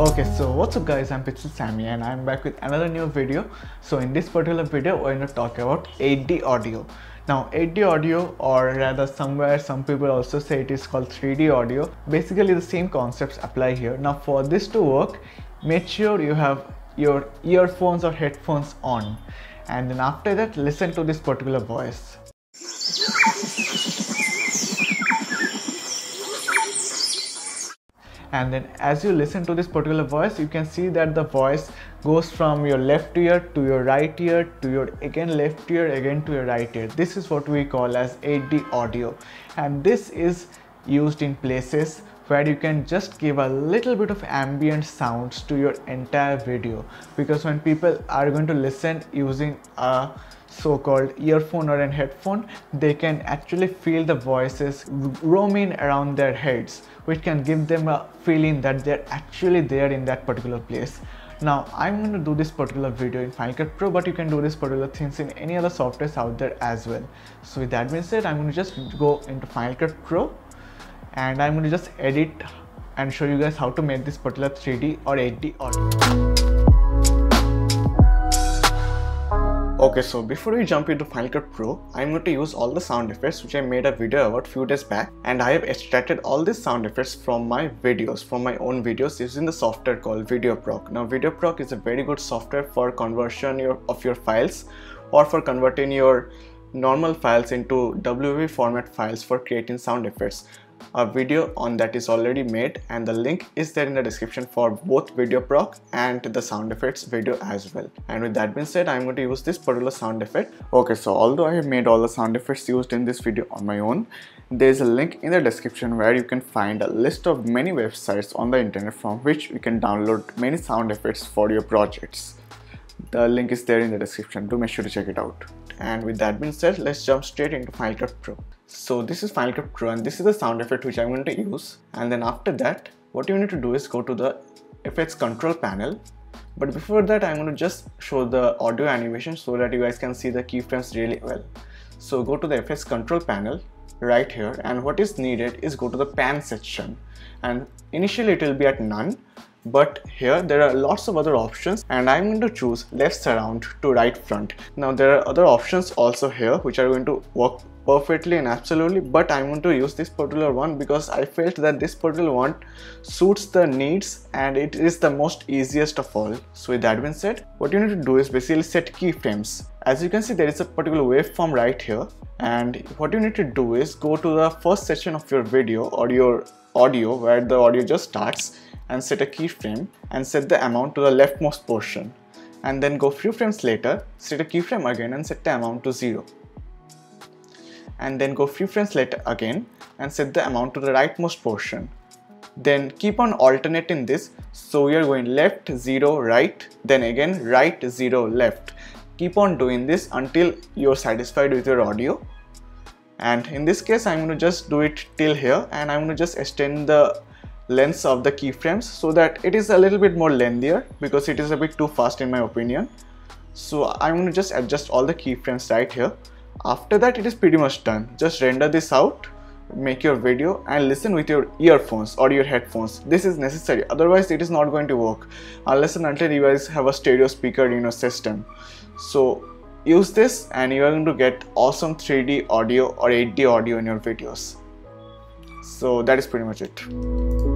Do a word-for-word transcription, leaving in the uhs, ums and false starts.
Okay, so what's up guys, I'm Pixel Sammy and I'm back with another new video. So in this particular video, we're going to talk about eight D audio. Now eight D audio, or rather somewhere some people also say it is called three D audio. Basically the same concepts apply here. Now for this to work, make sure you have your earphones or headphones on. And then after that, listen to this particular voice. And then as you listen to this particular voice, you can see that the voice goes from your left ear to your right ear to your again left ear, again to your right ear. This is what we call as eight D audio, and this is used in places where you can just give a little bit of ambient sounds to your entire video, because when people are going to listen using a so-called earphone or a headphone, they can actually feel the voices roaming around their heads, which can give them a feeling that they're actually there in that particular place. Now I'm going to do this particular video in Final Cut Pro, but you can do this particular things in any other softwares out there as well. So with that being said, I'm going to just go into Final Cut Pro and I'm going to just edit and show you guys how to make this particular three D or eight D audio. Okay, so before we jump into Final Cut Pro, I'm going to use all the sound effects which I made a video about few days back, and I have extracted all these sound effects from my videos, from my own videos, using the software called video proc. Now video proc is a very good software for conversion of your files, or for converting your normal files into W A V format files for creating sound effects. A video on that is already made and the link is there in the description for both video proc and the sound effects video as well. And with that being said, I'm going to use this particular sound effect. Okay, so although I have made all the sound effects used in this video on my own, there's a link in the description where you can find a list of many websites on the internet from which you can download many sound effects for your projects. The link is there in the description. Do make sure to check it out. And with that being said, let's jump straight into Final Cut Pro. So this is Final Cut Pro and this is the sound effect which I'm going to use. And then after that, what you need to do is go to the effects control panel. But before that, I'm going to just show the audio animation so that you guys can see the keyframes really well. So go to the effects control panel right here, and what is needed is go to the pan section, and initially it will be at none. But here there are lots of other options and I'm going to choose left surround to right front. Now there are other options also here which are going to work perfectly and absolutely, but I'm going to use this particular one because I felt that this particular one suits the needs and it is the most easiest of all. So with that being said, what you need to do is basically set keyframes. As you can see, there is a particular waveform right here, and what you need to do is go to the first section of your video or your audio where the audio just starts, and set a keyframe and set the amount to the leftmost portion, and then go few frames later, set a keyframe again and set the amount to zero, and then go few frames later again and set the amount to the rightmost portion. Then keep on alternating this, so you're going left, zero, right, then again right, zero, left. Keep on doing this until you're satisfied with your audio, and in this case I'm going to just do it till here, and I'm going to just extend the lengths of the keyframes so that it is a little bit more lengthier, because it is a bit too fast in my opinion. So I'm going to just adjust all the keyframes right here. After that, it is pretty much done. Just render this out, make your video and listen with your earphones or your headphones. This is necessary, otherwise it is not going to work unless and until you guys have a stereo speaker in your system. So use this and you are going to get awesome three D audio or eight D audio in your videos. So that is pretty much it.